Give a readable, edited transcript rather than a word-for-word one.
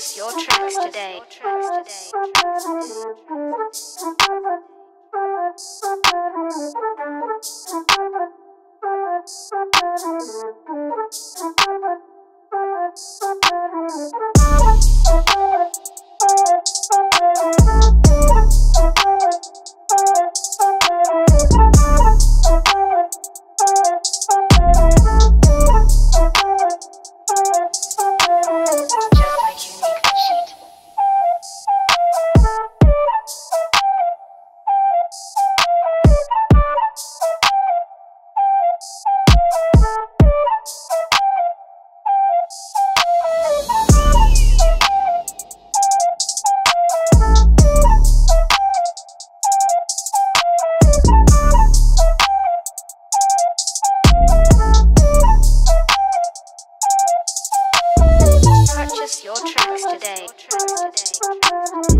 purchase your tracks today. Purchase your tracks today.